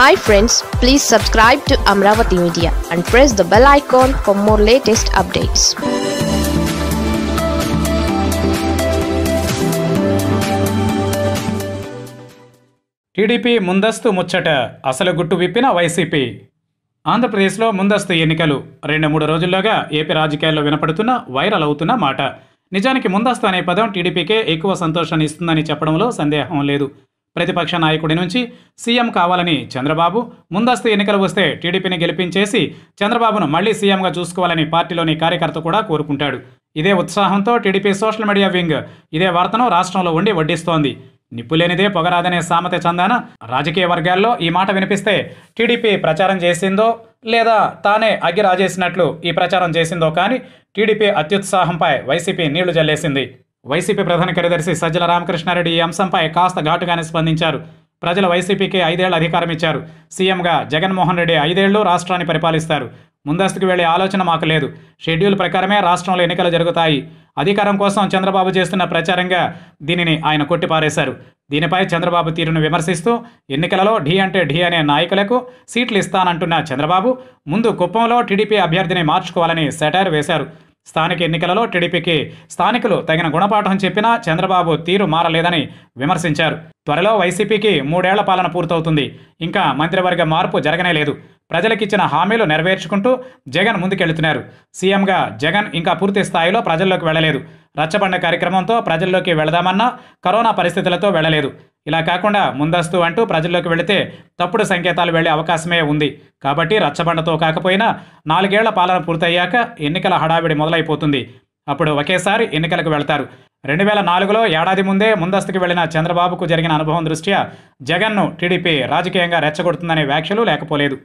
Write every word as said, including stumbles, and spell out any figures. Hi friends, please subscribe to Amravati Media and press the bell icon for more latest updates. TDP ముందస్తు ముచ్చట అసలు గుట్టు విప్పిన YCP. ఆంధ్రప్రదేశ్లో ముందస్తు ఎన్నికలు రెండు మూడు రోజుల్లోగా ఏపీ రాజకీయాల్లో వినపడుతున్న వైరల్ అవుతున్న మాట. నిజానికి ముందస్తు అనే పదం టీడీపీకే ఎక్కువ సంతోషాన్ని ఇస్తుందని చెప్పడంలో సందేహం లేదు. ప్రతిపక్ష నాయకుడి నుంచి సీఎం కావాలని చంద్రబాబు, ముందస్తు ఎన్నికలు వస్తే టీడీపీని గెలిపించేసి చంద్రబాబును మళ్లీ సీఎంగా చూసుకోవాలని పార్టీలోని కార్యకర్త కూడా కోరుకుంటాడు. ఇదే ఉత్సాహంతో టీడీపీ సోషల్ మీడియా వింగ్ ఇదే వార్తను రాష్ట్రంలో ఉండి వడ్డిస్తోంది. నిప్పులేనిదే పొగరాదనే సామెత చందాన రాజకీయ వర్గాల్లో ఈ మాట వినిపిస్తే టీడీపీ ప్రచారం చేసిందో లేదా తానే అగ్గి రాజేసినట్లు ఈ ప్రచారం చేసిందో కానీ టీడీపీ అత్యుత్సాహంపై వైసీపీ నీళ్లు జల్లేసింది. వైసీపీ ప్రధాన కార్యదర్శి సజ్జల రమాక్రిష్ణ రెడ్డి ఈ అంశంపై కాస్త ఘాటుగానే స్పందించారు. ప్రజలు వైసీపీకి ఐదేళ్లు అధికారం ఇచ్చారు. సీఎంగా జగన్ మోహన్ రెడ్డి ఐదేళ్లు రాష్ట్రాన్ని పరిపాలిస్తారు. ముందస్తుకు వెళ్లే ఆలోచన మాకు లేదు. షెడ్యూల్ ప్రకారమే రాష్ట్రంలో ఎన్నికలు జరుగుతాయి. అధికారం కోసం చంద్రబాబు చేస్తున్న ప్రచారంగా దీనిని ఆయన కొట్టిపారేశారు. దీనిపై చంద్రబాబు తీరును విమర్శిస్తూ ఎన్నికలలో ఢీ అంటే ఢీ అనే నాయకులకు సీట్లు ఇస్తానంటున్న చంద్రబాబు ముందు కుప్పంలో టీడీపీ అభ్యర్థిని మార్చుకోవాలని సెటైర్ వేశారు. స్థానిక ఎన్నికలలో టీడీపీకి స్థానికులు తగిన గుణపాఠం చెప్పినా చంద్రబాబు తీరు మారలేదని విమర్శించారు. త్వరలో వైసీపీకి మూడేళ్ల పాలన పూర్తవుతుంది. ఇంకా మంత్రివర్గ మార్పు జరగనేలేదు. ప్రజలకిచ్చిన హామీలు నెరవేర్చుకుంటూ జగన్ ముందుకెళ్తున్నారు. సీఎంగా జగన్ ఇంకా పూర్తి స్థాయిలో ప్రజల్లోకి వెళ్లలేదు. రచ్చబండ కార్యక్రమంతో ప్రజల్లోకి వెళదామన్నా కరోనా పరిస్థితులతో వెళ్లలేదు. ఇలా కాకుండా ముందస్తు అంటూ ప్రజల్లోకి వెళితే తప్పుడు సంకేతాలు వెళ్లే అవకాశమే ఉంది. కాబట్టి రచ్చబండతో కాకపోయినా నాలుగేళ్ల పాలన పూర్తయ్యాక ఎన్నికల హడావిడి మొదలైపోతుంది. అప్పుడు ఒకేసారి ఎన్నికలకు వెళతారు. రెండు వేల నాలుగులో ఏడాది ముందే ముందస్తుకు వెళ్లిన చంద్రబాబుకు జరిగిన అనుభవం దృష్ట్యా జగన్ను టీడీపీ రాజకీయంగా రెచ్చగొడుతుందనే వ్యాఖ్యలు లేకపోలేదు.